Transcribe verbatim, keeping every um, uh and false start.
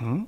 Hmm?